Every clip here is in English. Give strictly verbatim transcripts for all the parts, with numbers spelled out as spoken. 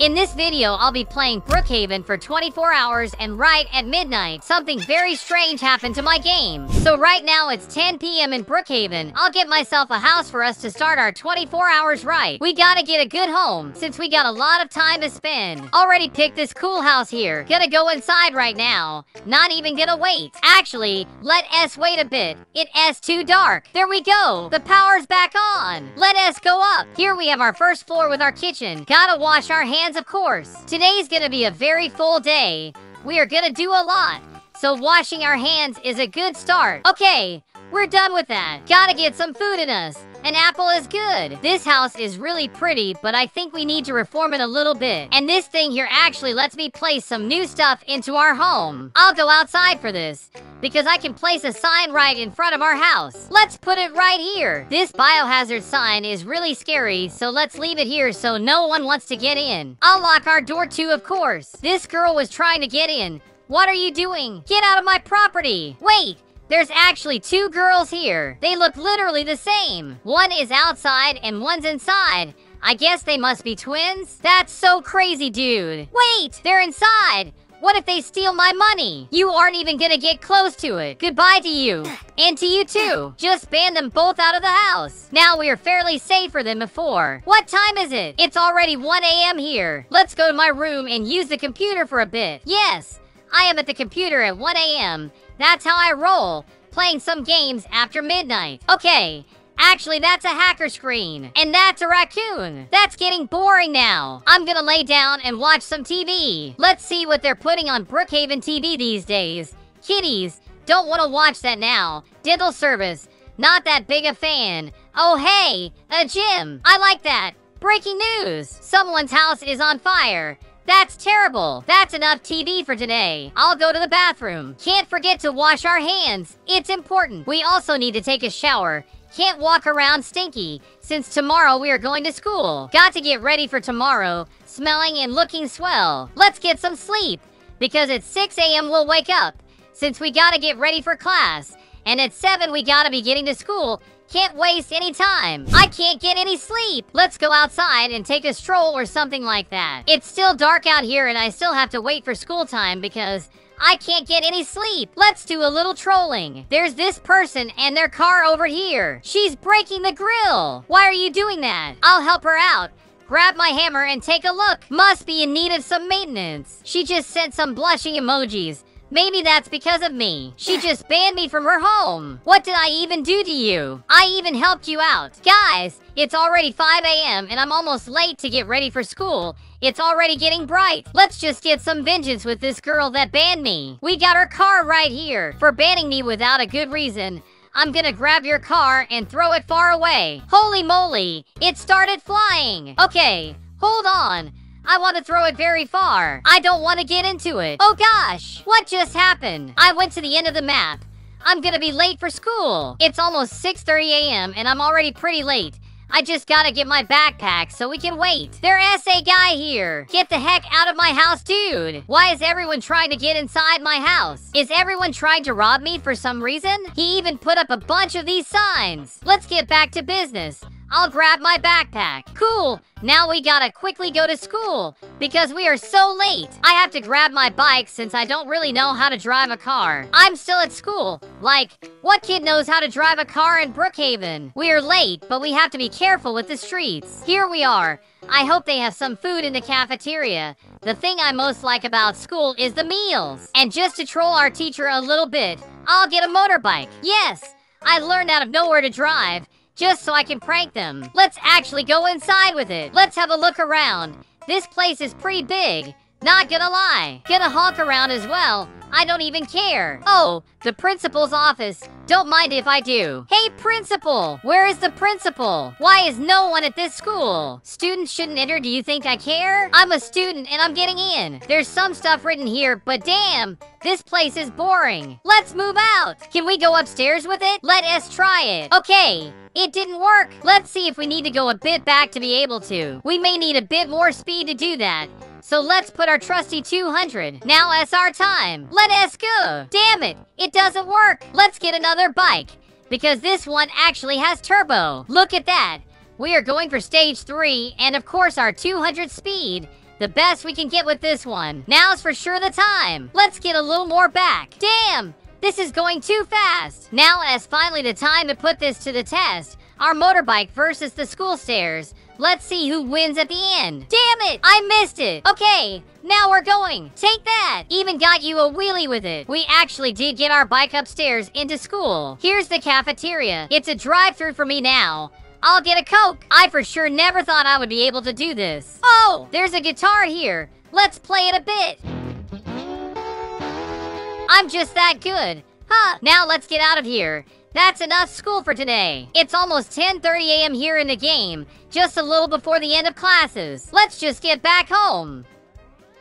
In this video, I'll be playing Brookhaven for twenty-four hours, and right at midnight, something very strange happened to my game. So right now, it's ten p m in Brookhaven. I'll get myself a house for us to start our twenty-four hours right. We gotta get a good home, since we got a lot of time to spend. Already picked this cool house here. Gonna go inside right now. Not even gonna wait. Actually, let S wait a bit. It is too dark. There we go. The power's back on. Let S go up. Here we have our first floor with our kitchen. Gotta wash our hands. Of course. Today's gonna be a very full day. We are gonna do a lot, so washing our hands is a good start. Okay, we're done with that. Gotta get some food in us. An apple is good. This house is really pretty, but I think we need to reform it a little bit. And this thing here actually lets me place some new stuff into our home. I'll go outside for this, because I can place a sign right in front of our house. Let's put it right here. This biohazard sign is really scary, so let's leave it here so no one wants to get in. I'll lock our door too, of course. This girl was trying to get in. What are you doing? Get out of my property. Wait. There's actually two girls here. They look literally the same. One is outside and one's inside. I guess they must be twins. That's so crazy, dude. Wait, they're inside. What if they steal my money? You aren't even gonna get close to it. Goodbye to you. And to you too. Just ban them both out of the house. Now we are fairly safer than before. What time is it? It's already one a m here. Let's go to my room and use the computer for a bit. Yes, I am at the computer at one a m That's how I roll, playing some games after midnight. Okay, actually that's a hacker screen, and that's a raccoon. That's getting boring now. I'm gonna lay down and watch some T V. Let's see what they're putting on Brookhaven T V these days. Kitties, don't wanna watch that now. Dental service, not that big a fan. Oh hey, a gym. I like that. Breaking news, someone's house is on fire. That's terrible. That's enough T V for today. I'll go to the bathroom. Can't forget to wash our hands. It's important. We also need to take a shower. Can't walk around stinky, since tomorrow we are going to school. Got to get ready for tomorrow, smelling and looking swell. Let's get some sleep, because at six a m we'll wake up, since we gotta get ready for class. And at seven we gotta be getting to school. Can't waste any time. I can't get any sleep. Let's go outside and take a stroll or something like that. It's still dark out here and I still have to wait for school time because I can't get any sleep. Let's do a little trolling. There's this person and their car over here. She's breaking the grill. Why are you doing that? I'll help her out. Grab my hammer and take a look. Must be in need of some maintenance. She just sent some blushing emojis. Maybe that's because of me. She just banned me from her home. What did I even do to you? I even helped you out. Guys, it's already five a m and I'm almost late to get ready for school. It's already getting bright. Let's just get some vengeance with this girl that banned me. We got her car right here. For banning me without a good reason, I'm gonna grab your car and throw it far away. Holy moly, it started flying. Okay, hold on. I want to throw it very far. I don't want to get into it. Oh gosh, what just happened? I went to the end of the map. I'm gonna be late for school. It's almost six thirty a m and I'm already pretty late. I just gotta get my backpack so we can wait. There's a guy here. Get the heck out of my house, dude. Why is everyone trying to get inside my house? Is everyone trying to rob me for some reason? He even put up a bunch of these signs. Let's get back to business. I'll grab my backpack. Cool, now we gotta quickly go to school because we are so late. I have to grab my bike since I don't really know how to drive a car. I'm still at school. Like, what kid knows how to drive a car in Brookhaven? We are late, but we have to be careful with the streets. Here we are. I hope they have some food in the cafeteria. The thing I most like about school is the meals. And just to troll our teacher a little bit, I'll get a motorbike. Yes, I learned out of nowhere to drive. Just so I can prank them. Let's actually go inside with it. Let's have a look around. This place is pretty big. Not gonna lie. Gonna honk around as well. I don't even care. Oh, the principal's office. Don't mind if I do. Hey, principal. Where is the principal? Why is no one at this school? Students shouldn't enter. Do you think I care? I'm a student and I'm getting in. There's some stuff written here, but damn, this place is boring. Let's move out. Can we go upstairs with it? Let us try it. Okay. It didn't work. Let's see if we need to go a bit back to be able to. We may need a bit more speed to do that. So let's put our trusty two hundred. Now it's our time. Let us go. Damn it, it doesn't work. Let's get another bike because this one actually has turbo. Look at that. We are going for stage three and of course our two hundred speed. The best we can get with this one. Now's for sure the time. Let's get a little more back. Damn! This is going too fast. Now is finally the time to put this to the test. Our motorbike versus the school stairs. Let's see who wins at the end. Damn it! I missed it! Okay, now we're going. Take that! Even got you a wheelie with it. We actually did get our bike upstairs into school. Here's the cafeteria. It's a drive-through for me now. I'll get a Coke. I for sure never thought I would be able to do this. Oh! There's a guitar here. Let's play it a bit. I'm just that good. Huh. Now let's get out of here. That's enough school for today. It's almost ten thirty a m here in the game, just a little before the end of classes. Let's just get back home.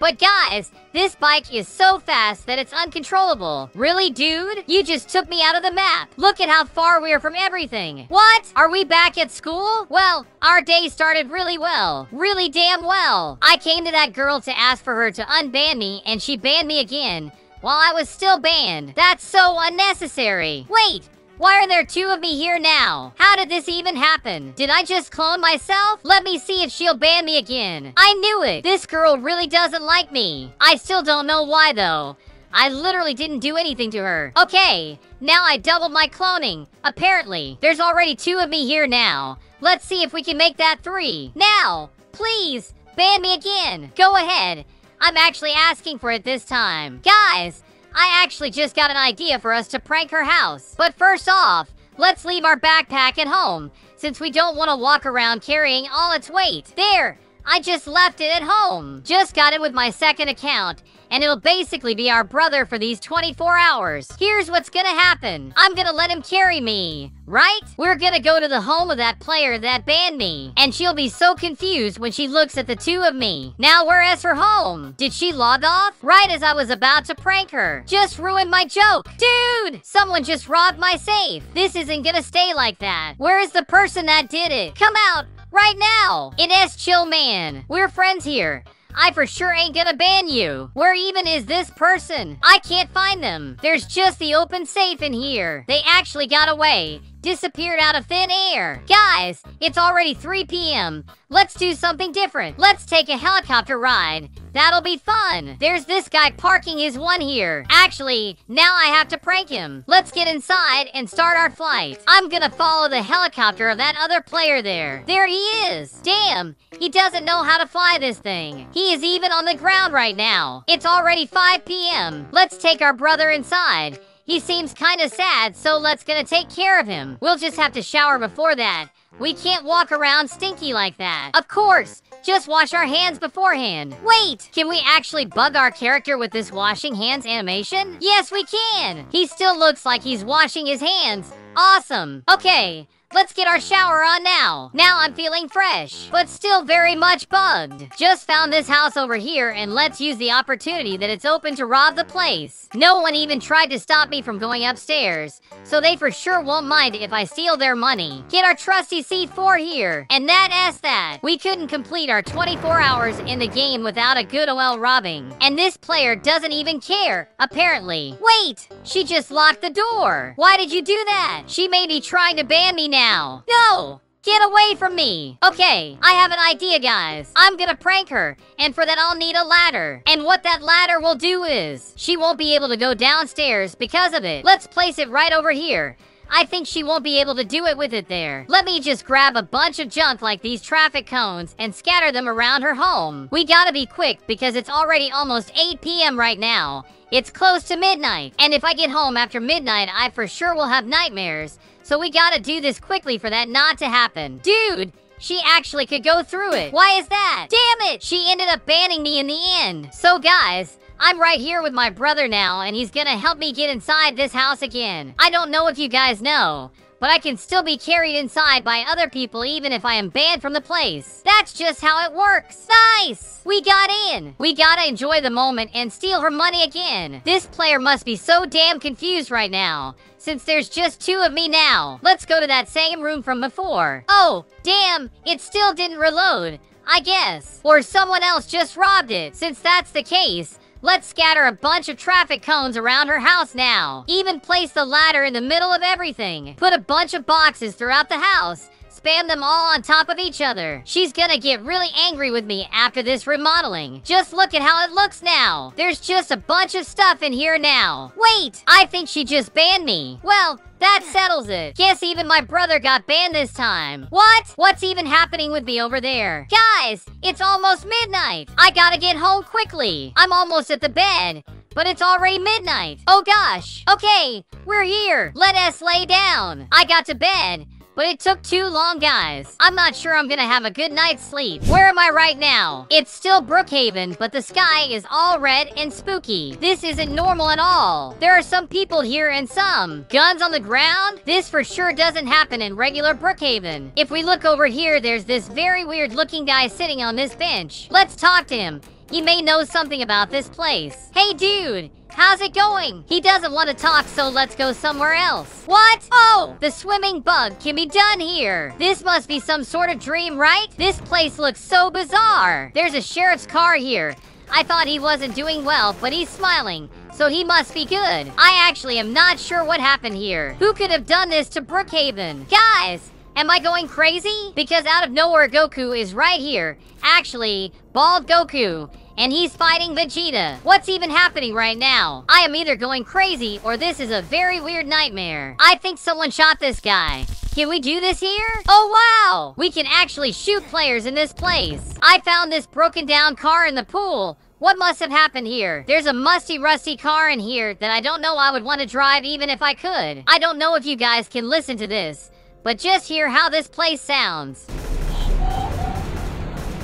But guys, this bike is so fast that it's uncontrollable. Really, dude? You just took me out of the map. Look at how far we are from everything. What? Are we back at school? Well, our day started really well. Really damn well. I came to that girl to ask for her to unban me, and she banned me again, while I was still banned. That's so unnecessary. Wait! Why are there two of me here now? How did this even happen? Did I just clone myself? Let me see if she'll ban me again. I knew it. This girl really doesn't like me. I still don't know why though. I literally didn't do anything to her. Okay, now I doubled my cloning. Apparently, there's already two of me here now. Let's see if we can make that three. Now, please, ban me again. Go ahead. I'm actually asking for it this time. Guys, I actually just got an idea for us to prank her house. But first off, let's leave our backpack at home, since we don't want to walk around carrying all its weight. There! I just left it at home. Just got it with my second account, and it'll basically be our brother for these twenty-four hours. Here's what's gonna happen. I'm gonna let him carry me, right? We're gonna go to the home of that player that banned me, and she'll be so confused when she looks at the two of me. Now we're at her home. Did she log off? Right as I was about to prank her. Just ruined my joke. Dude, someone just robbed my safe. This isn't gonna stay like that. Where is the person that did it? Come out. Right now! It is chill, man. We're friends here. I for sure ain't gonna ban you. Where even is this person? I can't find them. There's just the open safe in here. They actually got away. Disappeared out of thin air. Guys, it's already three p m Let's do something different. Let's take a helicopter ride. That'll be fun. There's this guy parking his one here. Actually, now I have to prank him. Let's get inside and start our flight. I'm gonna follow the helicopter of that other player there. There he is. Damn, he doesn't know how to fly this thing. He is even on the ground right now. It's already five p m Let's take our brother inside. He seems kinda sad, so let's gonna take care of him. We'll just have to shower before that. We can't walk around stinky like that. Of course, just wash our hands beforehand. Wait, can we actually bug our character with this washing hands animation? Yes, we can. He still looks like he's washing his hands. Awesome. Okay. Let's get our shower on now. Now I'm feeling fresh, but still very much bugged. Just found this house over here, and let's use the opportunity that it's open to rob the place. No one even tried to stop me from going upstairs, so they for sure won't mind if I steal their money. Get our trusty C four here, and that is that. We couldn't complete our twenty-four hours in the game without a good O L robbing, and this player doesn't even care, apparently. Wait, she just locked the door. Why did you do that? She may be trying to ban me now. Now. No! Get away from me! Okay, I have an idea, guys. I'm gonna prank her, and for that I'll need a ladder. And what that ladder will do is, she won't be able to go downstairs because of it. Let's place it right over here. I think she won't be able to do it with it there. Let me just grab a bunch of junk like these traffic cones and scatter them around her home. We gotta be quick because it's already almost eight p m right now. It's close to midnight, and if I get home after midnight, I for sure will have nightmares. So we gotta do this quickly for that not to happen. Dude, she actually could go through it. Why is that? Damn it! She ended up banning me in the end. So guys, I'm right here with my brother now, and he's gonna help me get inside this house again. I don't know if you guys know, but I can still be carried inside by other people even if I am banned from the place. That's just how it works. Nice! We got in. We gotta enjoy the moment and steal her money again. This player must be so damn confused right now, since there's just two of me now. Let's go to that same room from before. Oh, damn, it still didn't reload, I guess. Or someone else just robbed it. Since that's the case, let's scatter a bunch of traffic cones around her house now. Even place the ladder in the middle of everything. Put a bunch of boxes throughout the house, spam them all on top of each other. She's gonna get really angry with me after this remodeling. Just look at how it looks now. There's just a bunch of stuff in here now. Wait, I think she just banned me. Well, that settles it. Guess even my brother got banned this time. What? What's even happening with me over there? Guys, it's almost midnight. I gotta get home quickly. I'm almost at the bed, but it's already midnight. Oh gosh. Okay, we're here. Let us lay down. I got to bed, but it took too long, guys. I'm not sure I'm gonna have a good night's sleep. Where am I right now? It's still Brookhaven, but the sky is all red and spooky. This isn't normal at all. There are some people here and some guns on the ground. This for sure doesn't happen in regular Brookhaven. If we look over here, there's this very weird looking guy sitting on this bench. Let's talk to him. He may know something about this place. Hey dude, how's it going? He doesn't want to talk, so let's go somewhere else. What? Oh, the swimming bug can be done here. This must be some sort of dream, right? This place looks so bizarre. There's a sheriff's car here. I thought he wasn't doing well, but he's smiling, so he must be good. I actually am not sure what happened here. Who could have done this to Brookhaven? Guys, am I going crazy? Because out of nowhere, Goku is right here. Actually, bald Goku. And he's fighting Vegeta. What's even happening right now? I am either going crazy or this is a very weird nightmare. I think someone shot this guy. Can we do this here? Oh wow! We can actually shoot players in this place. I found this broken down car in the pool. What must have happened here? There's a musty, rusty car in here that I don't know I would want to drive even if I could. I don't know if you guys can listen to this, but just hear how this place sounds.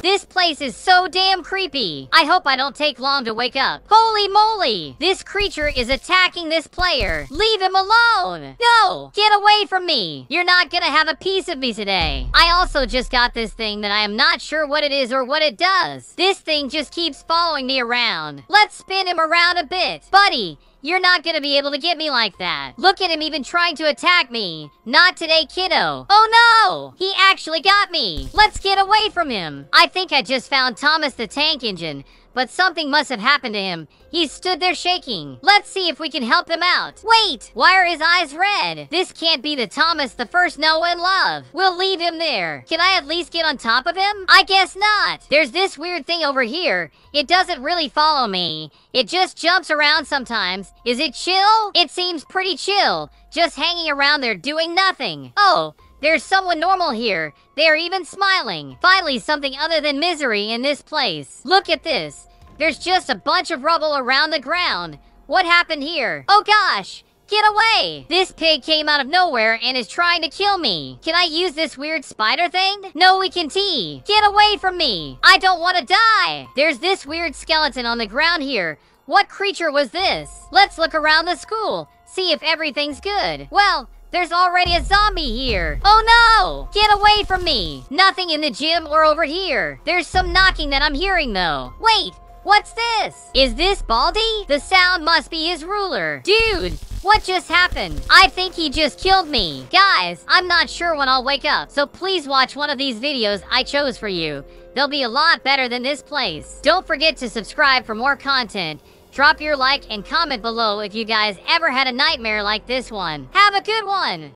This place is so damn creepy. I hope I don't take long to wake up. Holy moly! This creature is attacking this player. Leave him alone! No! Get away from me! You're not gonna have a piece of me today. I also just got this thing that I am not sure what it is or what it does. This thing just keeps following me around. Let's spin him around a bit. Buddy, you're not gonna be able to get me like that. Look at him even trying to attack me. Not today, kiddo. Oh no! He actually got me. Let's get away from him. I think I just found Thomas the Tank Engine, but something must have happened to him. He stood there shaking. Let's see if we can help him out. Wait! Why are his eyes red? This can't be the Thomas the first know and love. We'll leave him there. Can I at least get on top of him? I guess not. There's this weird thing over here. It doesn't really follow me. It just jumps around sometimes. Is it chill? It seems pretty chill. Just hanging around there doing nothing. Oh, there's someone normal here. They're even smiling. Finally, something other than misery in this place. Look at this. There's just a bunch of rubble around the ground. What happened here? Oh gosh, get away! This pig came out of nowhere and is trying to kill me. Can I use this weird spider thing? No, we can't. Get away from me! I don't want to die! There's this weird skeleton on the ground here. What creature was this? Let's look around the school, see if everything's good. Well, there's already a zombie here. Oh no! Get away from me! Nothing in the gym or over here. There's some knocking that I'm hearing though. Wait! What's this? Is this Baldi? The sound must be his ruler. Dude, what just happened? I think he just killed me. Guys, I'm not sure when I'll wake up, so please watch one of these videos I chose for you. They'll be a lot better than this place. Don't forget to subscribe for more content. Drop your like and comment below if you guys ever had a nightmare like this one. Have a good one!